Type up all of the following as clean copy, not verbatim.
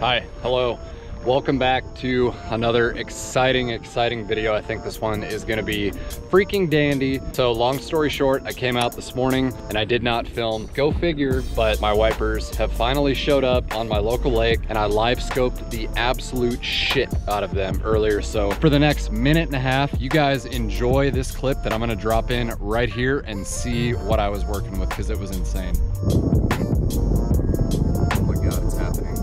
Hi, hello. Welcome back to another exciting video. I think this one is gonna be freaking dandy. So long story short, I came out this morning and I did not film, go figure, but my wipers have finally showed up on my local lake and I live scoped the absolute shit out of them earlier. So for the next minute and a half, you guys enjoy this clip that I'm gonna drop in right here and see what I was working with because it was insane. Oh my God, it's happening.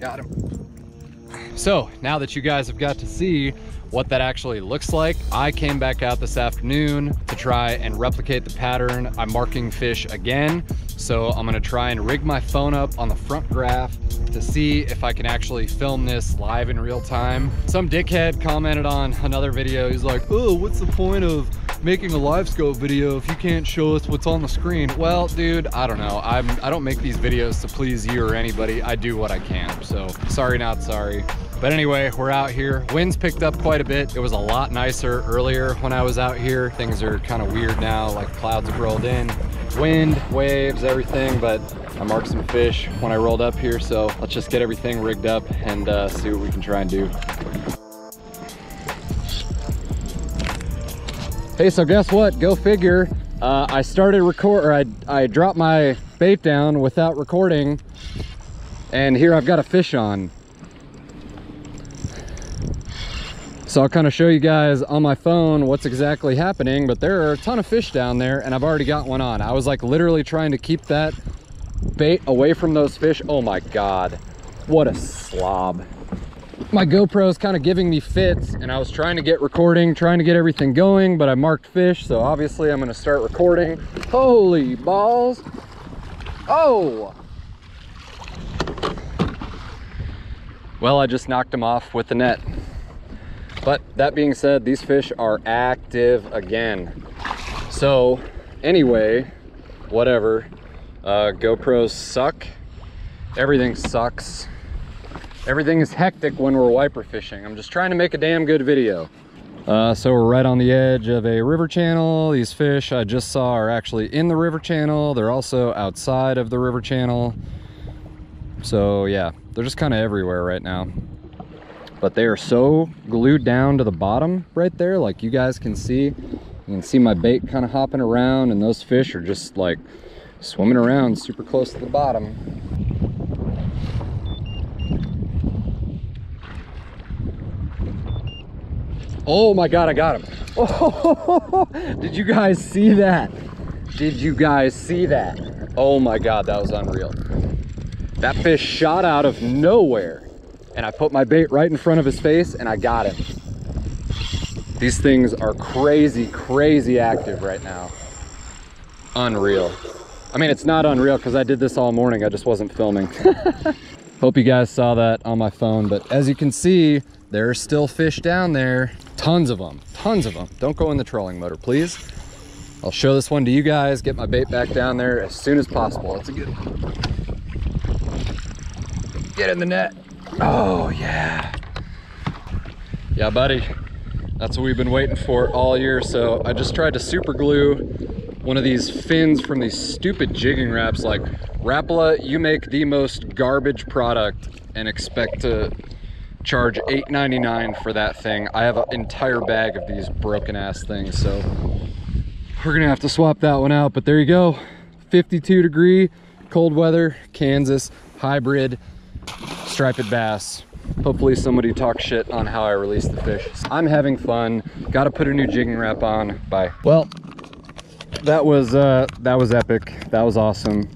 Got him. So now that you guys have got to see what that actually looks like, I came back out this afternoon to try and replicate the pattern. I'm marking fish again. So I'm gonna try and rig my phone up on the front graph to see if I can actually film this live in real time. Some dickhead commented on another video. He's like, oh, what's the point of making a live scope video if you can't show us what's on the screen? Well, dude, I don't know. I don't make these videos to please you or anybody. I do what I can, so sorry, not sorry. But anyway, we're out here. Wind's picked up quite a bit. It was a lot nicer earlier when I was out here. Things are kind of weird now, like clouds have rolled in. Wind, waves, everything, but I marked some fish when I rolled up here, so let's just get everything rigged up and see what we can try and do. Hey, so guess what? Go figure. I started record, or I dropped my bait down without recording, and here I've got a fish on. So I'll kind of show you guys on my phone what's exactly happening, but there are a ton of fish down there and I've already got one on. I was like literally trying to keep that bait away from those fish. Oh my God, what a slob. My GoPro is kind of giving me fits and I was trying to get recording, trying to get everything going, but I marked fish. So obviously I'm gonna start recording. Holy balls. Oh! Well, I just knocked him off with the net. But that being said, these fish are active again. So anyway, whatever. GoPros suck. Everything sucks. Everything is hectic when we're wiper fishing. I'm just trying to make a damn good video. So we're right on the edge of a river channel. These fish I just saw are actually in the river channel. They're also outside of the river channel. So yeah, they're just kind of everywhere right now. But they are so glued down to the bottom right there, like you guys can see. You can see my bait kind of hopping around and those fish are just like swimming around super close to the bottom. Oh my God, I got him. Oh, did you guys see that? Did you guys see that? Oh my God, that was unreal. That fish shot out of nowhere. And I put my bait right in front of his face and I got him. These things are crazy, crazy active right now. Unreal. I mean, it's not unreal because I did this all morning. I just wasn't filming. Hope you guys saw that on my phone. But as you can see, there are still fish down there. Tons of them, tons of them. Don't go in the trolling motor, please. I'll show this one to you guys, get my bait back down there as soon as possible. That's a good one. Get in the net. Oh yeah, yeah buddy, that's what we've been waiting for all year. So I just tried to super glue one of these fins from these stupid jigging wraps. Like, Rapala, you make the most garbage product and expect to charge $8.99 for that thing. I have an entire bag of these broken ass things, so we're gonna have to swap that one out, but there you go. 52 degree cold weather Kansas hybrid striped bass. Hopefully somebody talks shit on how I release the fish. I'm having fun. Gotta put a new jigging wrap on. Bye. Well, that was epic. That was awesome.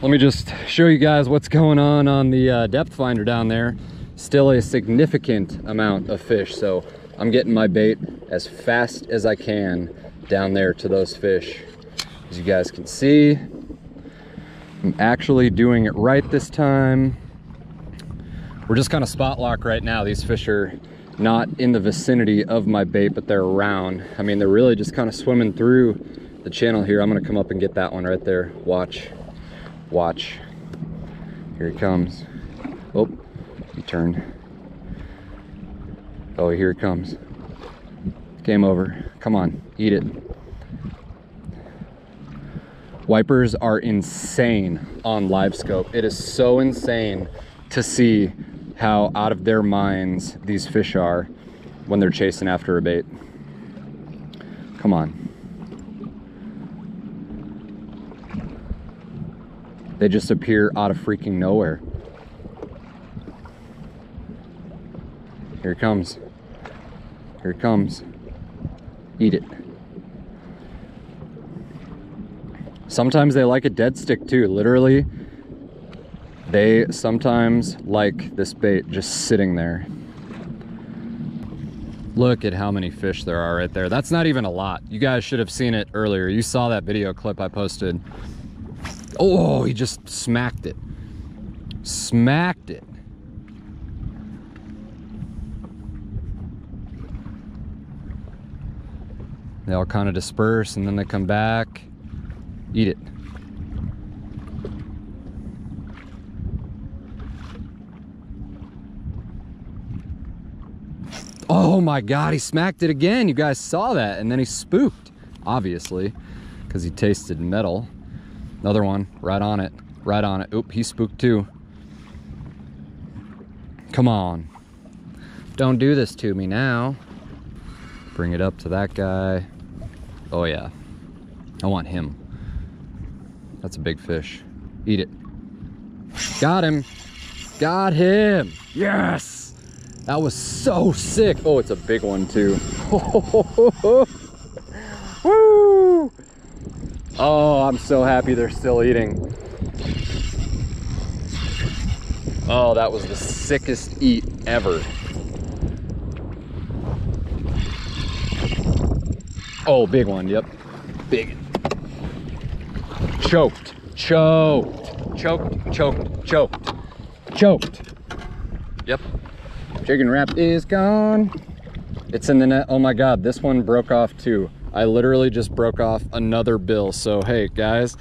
Let me just show you guys what's going on the depth finder down there. Still a significant amount of fish, so I'm getting my bait as fast as I can down there to those fish. As you guys can see, I'm actually doing it right this time. We're just kind of spot lock right now. These fish are not in the vicinity of my bait, but they're around. I mean, they're really just kind of swimming through the channel here. I'm gonna come up and get that one right there. Watch, watch. Here he comes. Oh, he turned. Oh, here it comes. Game over. Come on, eat it. Wipers are insane on LiveScope. It is so insane to see how out of their minds these fish are when they're chasing after a bait. Come on. They just appear out of freaking nowhere. Here it comes. Here it comes. Eat it. Sometimes they like a dead stick too. Literally, they sometimes like this bait just sitting there. Look at how many fish there are right there. That's not even a lot. You guys should have seen it earlier. You saw that video clip I posted. Oh, he just smacked it. Smacked it. They all kind of disperse and then they come back. Eat it. Oh my God, he smacked it again. You guys saw that. And then he spooked, obviously, because he tasted metal. Another one, right on it, right on it. Oop, he spooked too. Come on. Don't do this to me now. Bring it up to that guy. Oh yeah, I want him. That's a big fish. Eat it. Got him. Got him. Yes. That was so sick. Oh, it's a big one too. Woo. Oh, I'm so happy they're still eating. Oh, that was the sickest eat ever. Oh, big one. Yep. Big. Choked, choked, choked, choked, choked, choked. Yep. Jigging wrap is gone. It's in the net. Oh my God, this one broke off too. I literally just broke off another bill. So hey guys,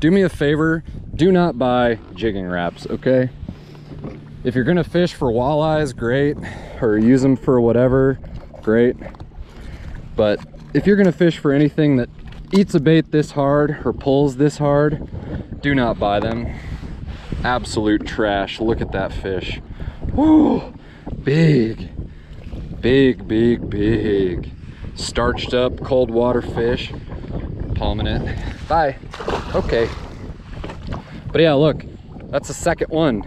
do me a favor. Do not buy jigging wraps, okay? If you're gonna fish for walleyes, great. Or use them for whatever, great. But if you're gonna fish for anything that eats a bait this hard or pulls this hard, do not buy them. Absolute trash. Look at that fish. Woo! Big, big, big, big. Starched up cold water fish. Palming it. Bye. Okay. But yeah, look, that's the second one.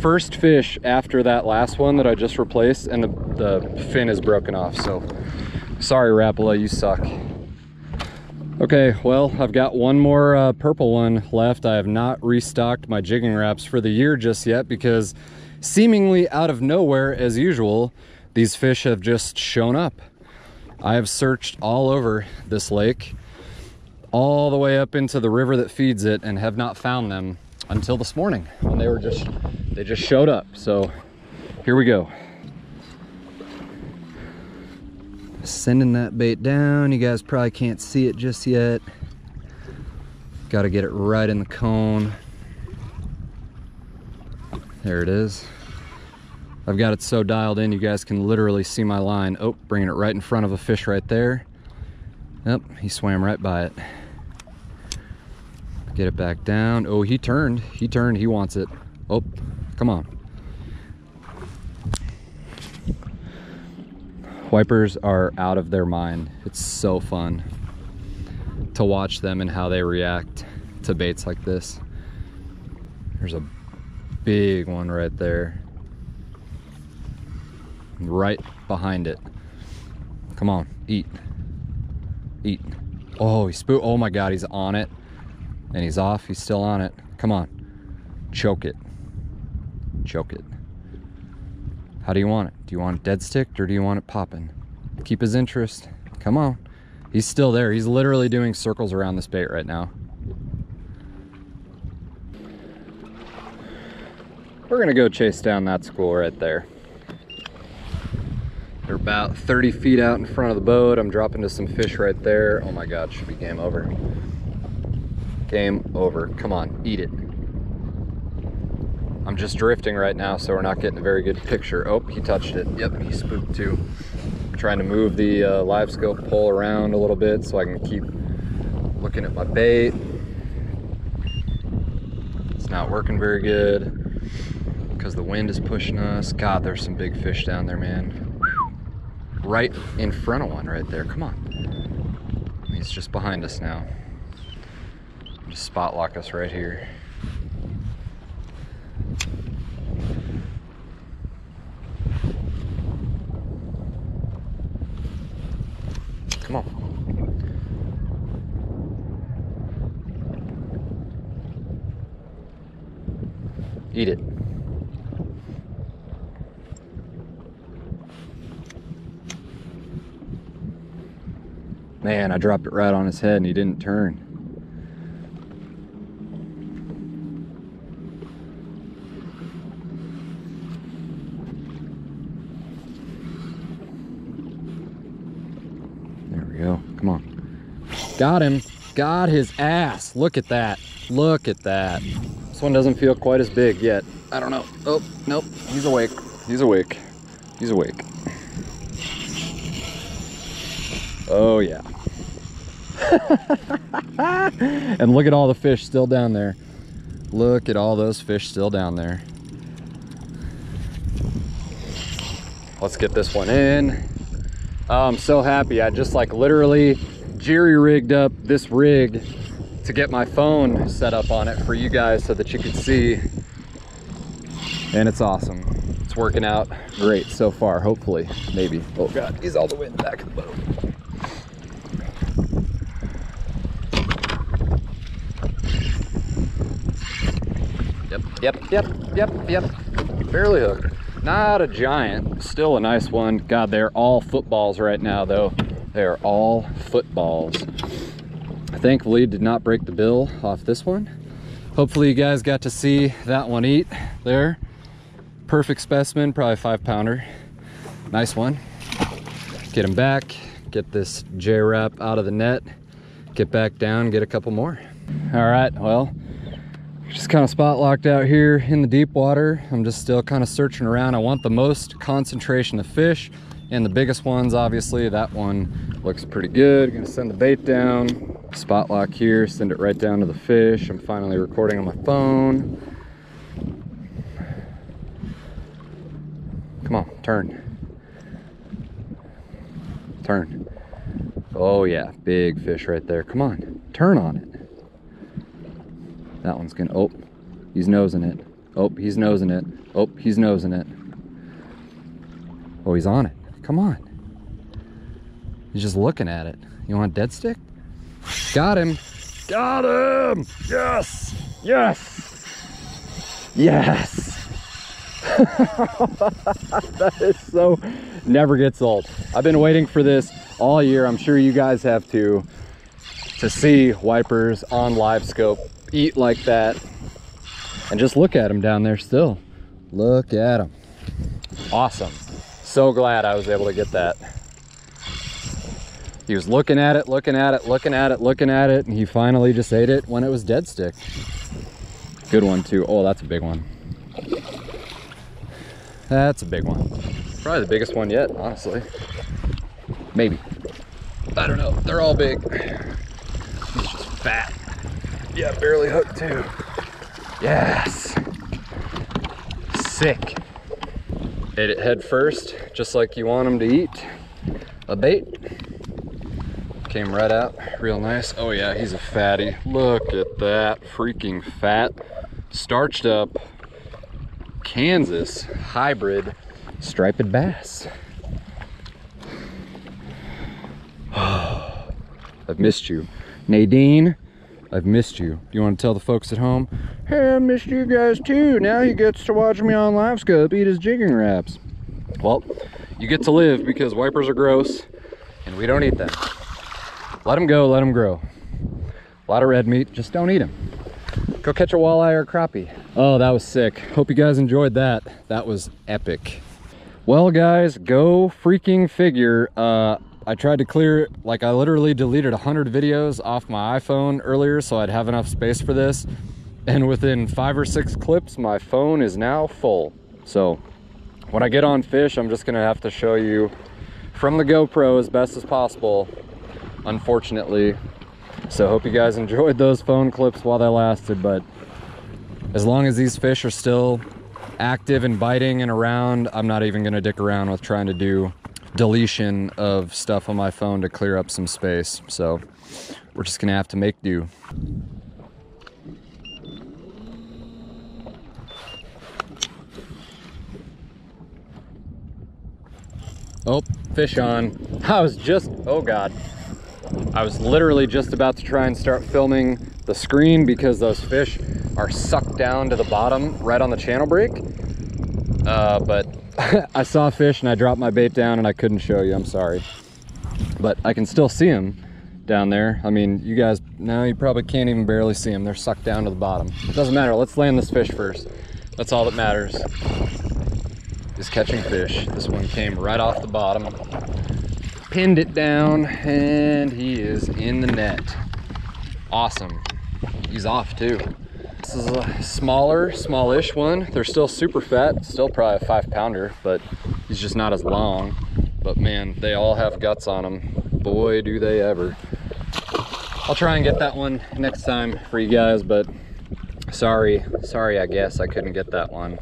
First fish after that last one that I just replaced, and the fin is broken off. So sorry, Rapala, you suck. Okay, well, I've got one more purple one left. I have not restocked my jigging wraps for the year just yet because seemingly out of nowhere, as usual, these fish have just shown up. I have searched all over this lake, all the way up into the river that feeds it, and have not found them until this morning when they just showed up. So here we go. Sending that bait down. You guys probably can't see it just yet. Got to get it right in the cone. There it is. I've got it so dialed in you guys can literally see my line. Oh, bringing it right in front of a fish right there. Yep, he swam right by it. Get it back down. Oh, he turned. He turned. He wants it. Oh, come on. Wipers are out of their mind. It's so fun. to watch them and how they react to baits like this. There's a big one right there, right behind it. Come on, eat, eat. Oh, he spooked. Oh my God, he's on it, and he's off. He's still on it. Come on, choke it, choke it. How do you want it? Do you want it dead sticked or do you want it popping? Keep his interest. Come on. He's still there. He's literally doing circles around this bait right now. We're gonna go chase down that school right there. They're about 30 feet out in front of the boat. I'm dropping to some fish right there. Oh my God, should be game over. Game over. Come on, eat it. I'm just drifting right now, so we're not getting a very good picture. Oh, he touched it. Yep, he spooked too. I'm trying to move the live scope pole around a little bit so I can keep looking at my bait. It's not working very good because the wind is pushing us. God, there's some big fish down there, man. Right in front of one right there. Come on. He's just behind us now. Just spot lock us right here. Come on. Eat it. Man, I dropped it right on his head and he didn't turn. Come on. Got him. Got his ass. Look at that. Look at that. This one doesn't feel quite as big yet. I don't know. Oh, nope. He's awake. He's awake. He's awake. Oh, yeah. And look at all the fish still down there. Look at all those fish still down there. Let's get this one in. Oh, I'm so happy. I just like literally jerry-rigged up this rig to get my phone set up on it for you guys so that you could see. And it's awesome. It's working out great so far, hopefully, maybe. Oh God, he's all the way in the back of the boat. Yep, yep, yep, yep, yep. Barely hooked. Not a giant, still a nice one. God, they're all footballs right now though. They're all footballs. Thankfully, did not break the bill off this one. Hopefully you guys got to see that one eat there. Perfect specimen, probably 5-pounder. Nice one. Get him back, get this J-wrap out of the net, get back down, get a couple more. All right, well, just kind of spot locked out here in the deep water. I'm just still kind of searching around. I want the most concentration of fish and the biggest ones, obviously. That one looks pretty good. Gonna send the bait down, spot lock here, send it right down to the fish. I'm finally recording on my phone. Come on, turn. Turn. Oh yeah, big fish right there. Come on, turn on it. That one's gonna, oh, he's nosing it. Oh, he's nosing it. Oh, he's nosing it. Oh, he's on it. Come on. He's just looking at it. You want a dead stick? Got him. Got him. Yes. Yes. Yes. That is so, never gets old. I've been waiting for this all year. I'm sure you guys have too, to see wipers on LiveScope eat like that. And just look at them down there still. Look at them. Awesome. So glad I was able to get that. He was looking at it, looking at it, looking at it, looking at it, and he finally just ate it when it was dead stick. Good one too. Oh, that's a big one. That's a big one. Probably the biggest one yet, honestly. Maybe. I don't know. They're all big. It's just fat. Yeah, barely hooked too. Yes. Sick. Ate it head first, just like you want them to eat a bait. came right out real nice. Oh yeah, he's a fatty. Look at that, freaking fat, starched up Kansas hybrid striped bass. I've missed you, Nadine. I've missed you. Do you want to tell the folks at home, hey, I missed you guys too. Now he gets to watch me on LiveScope eat his jigging wraps. Well, you get to live because wipers are gross and we don't eat them. Let them go, let them grow. A lot of red meat, just don't eat them. Go catch a walleye or a crappie. Oh, that was sick. Hope you guys enjoyed that. That was epic. Well, guys, go freaking figure. I tried to clear, like I literally deleted 100 videos off my iPhone earlier so I'd have enough space for this. And within 5 or 6 clips, my phone is now full. So when I get on fish, I'm just gonna have to show you from the GoPro as best as possible, unfortunately. So hope you guys enjoyed those phone clips while they lasted, but as long as these fish are still active and biting and around, I'm not even gonna dick around with trying to do deletion of stuff on my phone to clear up some space. So we're just gonna have to make do. Oh, fish on. Oh God. I was literally just about to try and start filming the screen because those fish are sucked down to the bottom right on the channel break. But I saw a fish and I dropped my bait down and I couldn't show you, I'm sorry. But I can still see them down there. I mean, you guys, now you probably can't even barely see them. They're sucked down to the bottom. It doesn't matter, let's land this fish first. That's all that matters, is catching fish. This one came right off the bottom. Pinned it down and he is in the net. Awesome, he's off too. This is a smaller, smallish one. They're still super fat, still probably a 5-pounder, but he's just not as long. But man, they all have guts on them. Boy, do they ever. I'll try and get that one next time for you guys, but sorry, I guess I couldn't get that one.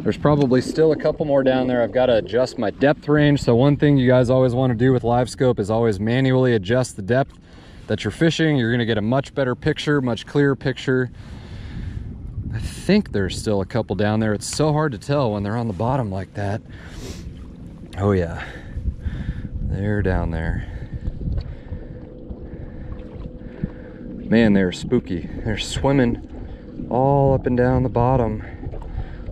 There's probably still a couple more down there. I've got to adjust my depth range. So one thing you guys always want to do with LiveScope is always manually adjust the depth that you're fishing. You're going to get a much better picture, much clearer picture. I think there's still a couple down there. It's so hard to tell when they're on the bottom like that. Oh yeah, they're down there. Man, they're spooky. They're swimming all up and down the bottom,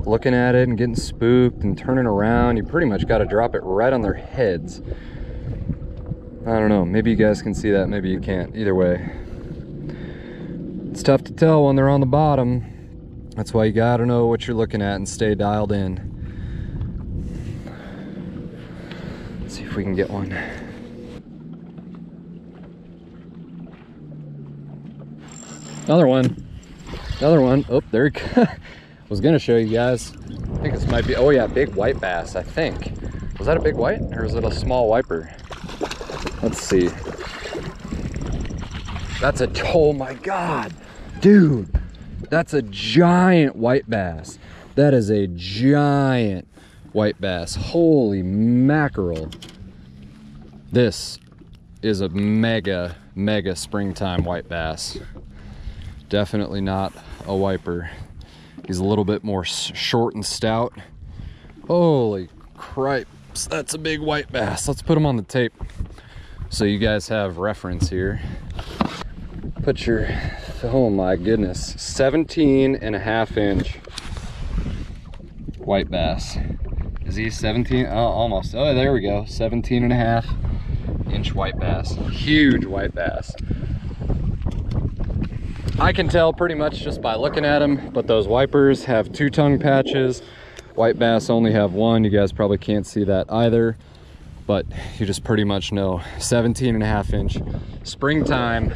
looking at it and getting spooked and turning around. You pretty much got to drop it right on their heads. I don't know, maybe you guys can see that, maybe you can't. Either way, it's tough to tell when they're on the bottom. That's why you gotta know what you're looking at and stay dialed in. Let's see if we can get one. Another one. Another one. Oh, there it goes. I was gonna show you guys. I think this might be, oh yeah, big white bass, I think. Was that a big white or was it a small wiper? Let's see. That's a, oh my God, dude. That's a giant white bass. That is a giant white bass. Holy mackerel. This is a mega, mega springtime white bass. Definitely not a wiper. He's a little bit more short and stout. Holy cripes, that's a big white bass. Let's put him on the tape so you guys have reference here. Put your, oh my goodness, 17.5-inch white bass. Is he 17? Oh, almost. Oh, there we go. 17.5-inch white bass. Huge white bass. I can tell pretty much just by looking at him, but those wipers have 2 tongue patches. White bass only have 1. You guys probably can't see that either, but you just pretty much know. 17.5-inch springtime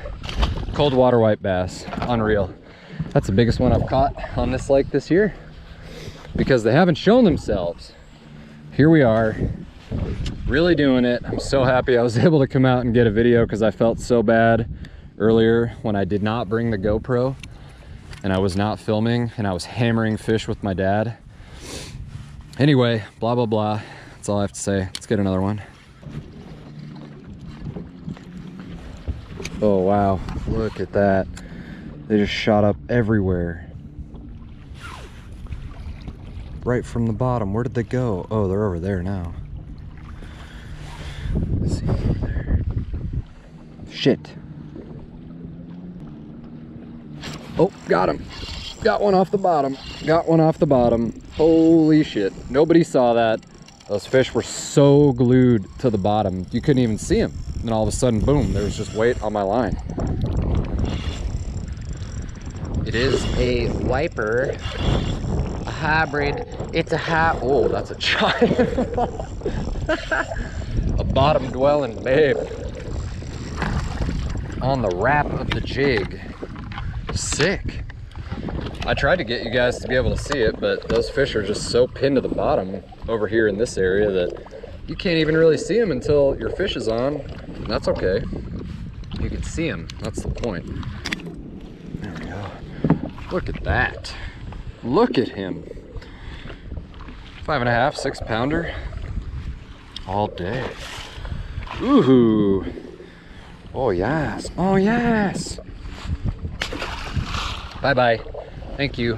cold water white bass. Unreal. That's the biggest one I've caught on this lake this year because they haven't shown themselves. Here we are, really doing it. I'm so happy I was able to come out and get a video because I felt so bad earlier when I did not bring the GoPro and I was not filming and I was hammering fish with my dad. Anyway, blah, blah, blah. That's all I have to say. Let's get another one. Oh wow, look at that. They just shot up everywhere. Right from the bottom. Where did they go? Oh, they're over there now. Let's see over there. Shit. Oh, got him. Got one off the bottom. Got one off the bottom. Holy shit. Nobody saw that. Those fish were so glued to the bottom, you couldn't even see them. And all of a sudden, boom, there was just weight on my line. It is a wiper. A hybrid. It's a high... Oh, that's a giant. A bottom-dwelling babe. On the wrap of the jig. Sick. I tried to get you guys to be able to see it, but those fish are just so pinned to the bottom over here in this area that you can't even really see them until your fish is on. And that's okay. You can see them. That's the point. There we go. Look at that. Look at him. 5½, 6-pounder. All day. Ooh. Oh, yes. Oh, yes. Bye-bye. Thank you.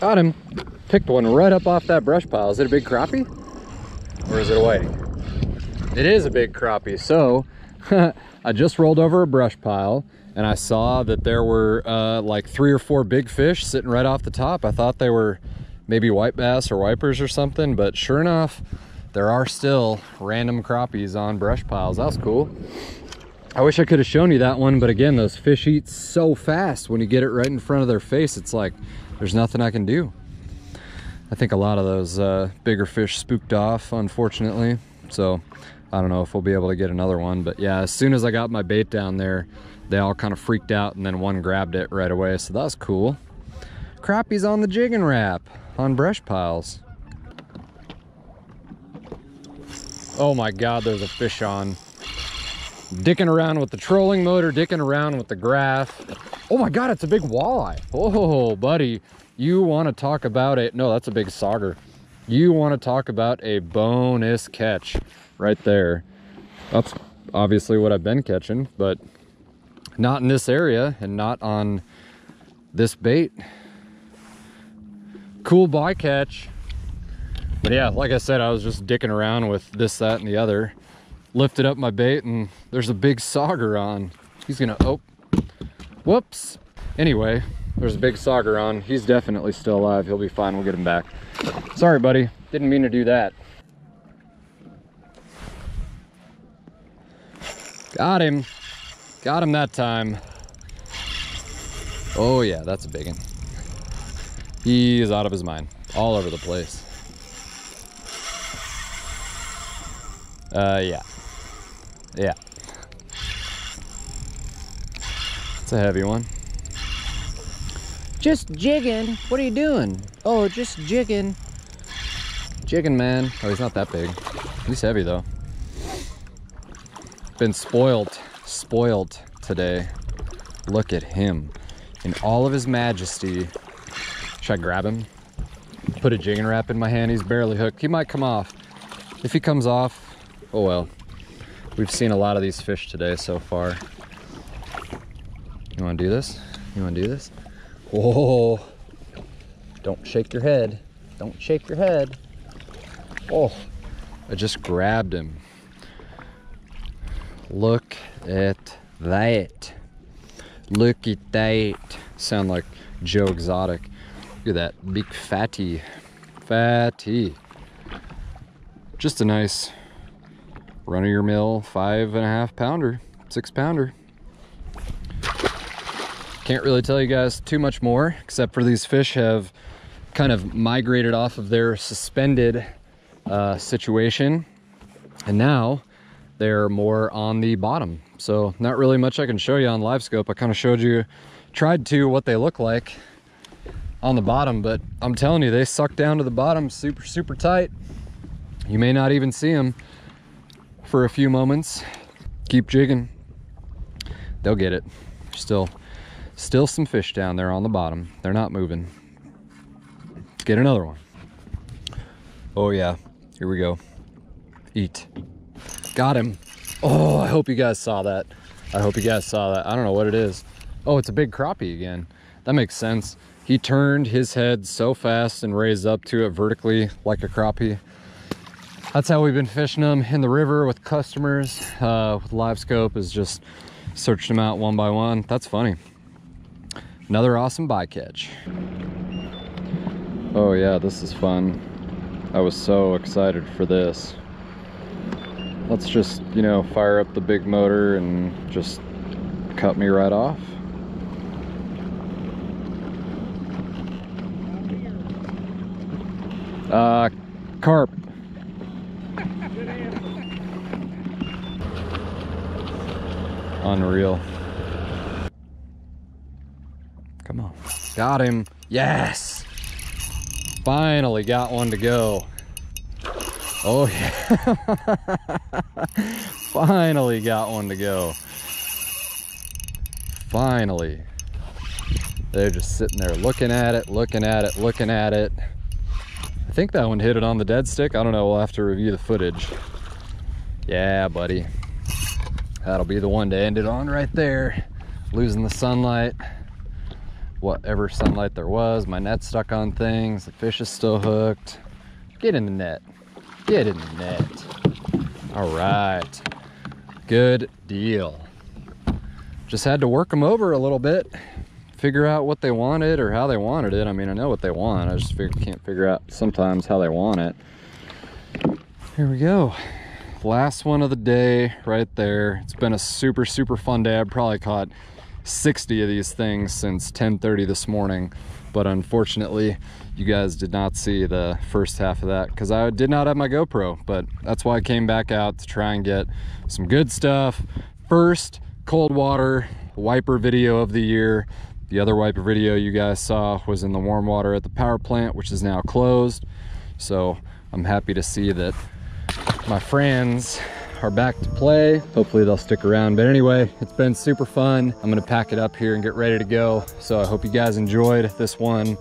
Got him. Picked one right up off that brush pile. Is it a big crappie? Or is it a whiting? It is a big crappie. So I just rolled over a brush pile and I saw that there were like 3 or 4 big fish sitting right off the top. I thought they were maybe white bass or wipers or something, but sure enough, there are still random crappies on brush piles. That was cool. I wish I could have shown you that one, but again, those fish eat so fast when you get it right in front of their face. It's like, there's nothing I can do. I think a lot of those bigger fish spooked off, unfortunately. So I don't know if we'll be able to get another one, but yeah, as soon as I got my bait down there, they all kind of freaked out and then one grabbed it right away. So that was cool. Crappies on the jig and wrap on brush piles. Oh my God, there's a fish on. Dicking around with the trolling motor, dicking around with the graph. Oh my God, it's a big walleye. Oh buddy, you wanna talk about it. No, that's a big sauger. You wanna talk about a bonus catch right there. That's obviously what I've been catching, but not in this area and not on this bait. Cool bycatch. But yeah, like I said, I was just dicking around with this, that, and the other. Lifted up my bait and there's a big sauger on. He's gonna, oh, whoops. Anyway, there's a big sauger on. He's definitely still alive. He'll be fine, we'll get him back. Sorry, buddy, didn't mean to do that. Got him that time. Oh yeah, that's a big one. He is out of his mind, all over the place. Yeah. It's a heavy one. Just jigging. What are you doing? Oh, just jigging. Jigging, man. Oh, he's not that big. He's heavy though. Been spoiled today. Look at him in all of his majesty. Should I grab him? Put a jigging wrap in my hand. He's barely hooked. He might come off. If he comes off, oh well, we've seen a lot of these fish today so far. You want to do this? You want to do this? Whoa! Don't shake your head. Don't shake your head. Oh, I just grabbed him. Look at that. Look at that. Sound like Joe Exotic. Look at that big fatty. Fatty. Just a nice run of your mill, 5½-pounder, 6-pounder. Can't really tell you guys too much more, except for these fish have kind of migrated off of their suspended situation. And now they're more on the bottom. So not really much I can show you on LiveScope. I kind of showed you, tried to, what they look like on the bottom, but I'm telling you, they suck down to the bottom super, super tight. You may not even see them for a few moments. Keep jigging, they'll get it. Still some fish down there on the bottom. They're not moving. Let's get another one. Oh yeah, here we go. eat. Got him. Oh, I hope you guys saw that. I hope you guys saw that. I don't know what it is. Oh, it's a big crappie again. That makes sense. He turned his head so fast and raised up to it vertically like a crappie. That's how we've been fishing them in the river with customers. With LiveScope is just searching them out one by one. That's funny. Another awesome bycatch. Oh yeah, this is fun. I was so excited for this. Let's just, you know, fire up the big motor and just cut me right off. Carp. Unreal. Come on. Got him. Yes. Finally got one to go. Oh yeah. Finally got one to go. Finally. They're just sitting there looking at it, looking at it, looking at it. I think that one hit it on the dead stick. I don't know. We'll have to review the footage. Yeah, buddy. That'll be the one to end it on right there. Losing the sunlight. Whatever sunlight there was. My net's stuck on things. The fish is still hooked. Get in the net. Get in the net. All right. Good deal. Just had to work them over a little bit. Figure out what they wanted or how they wanted it. I mean, I know what they want. I just can't figure out sometimes how they want it. Here we go. Last one of the day right there. It's been a super, super fun day. I've probably caught 60 of these things since 10:30 this morning, but unfortunately you guys did not see the first half of that because I did not have my GoPro, but that's why I came back out to try and get some good stuff. First cold water wiper video of the year. The other wiper video you guys saw was in the warm water at the power plant, which is now closed. So I'm happy to see that my friends are back to play. Hopefully they'll stick around. But anyway, it's been super fun. I'm gonna pack it up here and get ready to go. So I hope you guys enjoyed this one.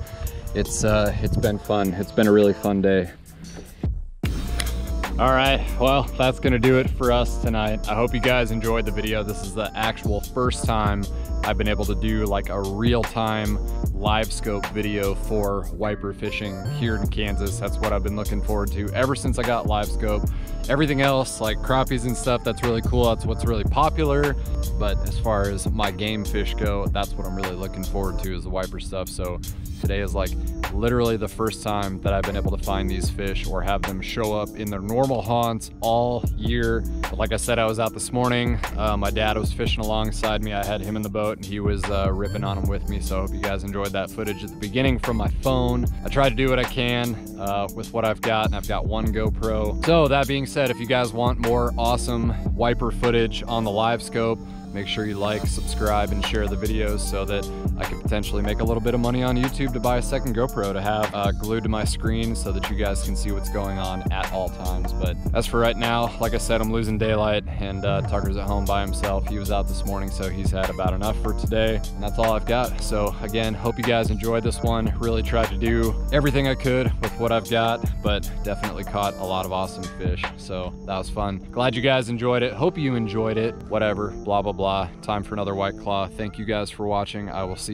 It's been fun. It's been a really fun day. All right, well, that's gonna do it for us tonight. I hope you guys enjoyed the video. This is the actual first time I've been able to do like a real-time live scope video for wiper fishing here in Kansas. That's what I've been looking forward to ever since I got live scope. Everything else like crappies and stuff, that's really cool. That's what's really popular. But as far as my game fish go, that's what I'm really looking forward to is the wiper stuff. So today is like literally the first time that I've been able to find these fish or have them show up in their normal haunts all year. But like I said, I was out this morning. My dad was fishing alongside me. I had him in the boat and he was ripping on them with me. So I hope you guys enjoyed that footage at the beginning from my phone. I try to do what I can with what I've got, and I've got one GoPro. So that being said, if you guys want more awesome wiper footage on the live scope, make sure you like, subscribe, and share the videos so that I can potentially make a little bit of money on YouTube to buy a second GoPro to have glued to my screen so that you guys can see what's going on at all times. But as for right now, like I said, I'm losing daylight, and Tucker's at home by himself. He was out this morning, so he's had about enough for today, and that's all I've got. So again, hope you guys enjoyed this one. Really tried to do everything I could with what I've got, but definitely caught a lot of awesome fish. So that was fun. Glad you guys enjoyed it. Hope you enjoyed it. Whatever, blah, blah, blah. Time for another White Claw. Thank you guys for watching. I will see